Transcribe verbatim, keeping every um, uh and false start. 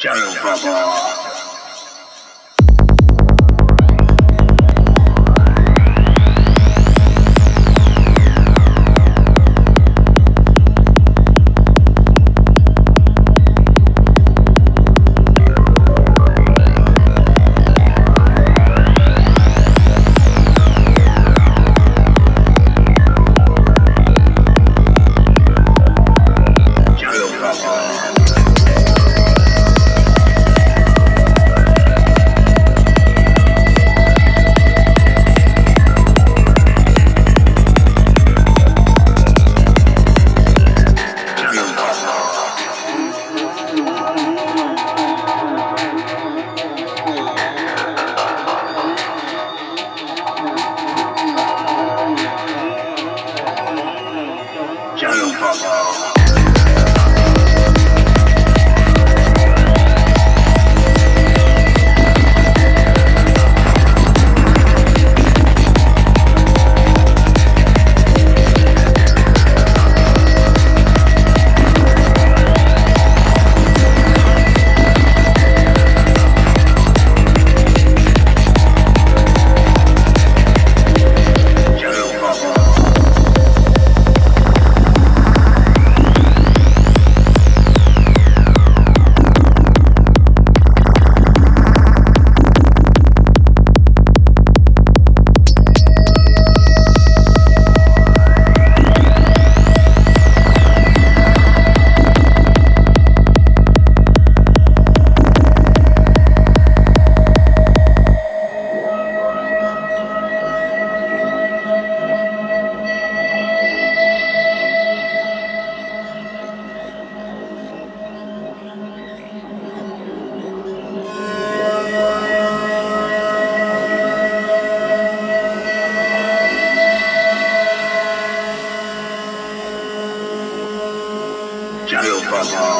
Chalo Baba. Chalo Baba. Chalo Baba.